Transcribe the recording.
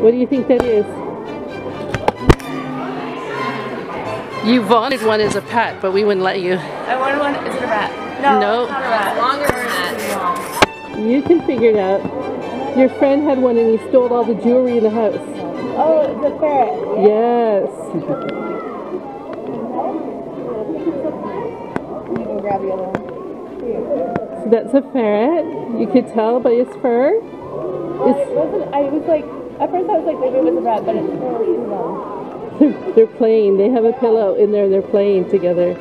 What do you think that is? You wanted one as a pet, but we wouldn't let you. I wanted one as a rat. No, nope. It's not a rat. Longer than that. You can figure it out. Your friend had one and he stole all the jewelry in the house. Oh, it was a ferret. Yes. Grab the other one. So that's a ferret. You could tell by his fur. Well, it wasn't, I was like, at first I was like, maybe it was a rat, but it's really long. They're playing. They have a pillow in there and they're playing together.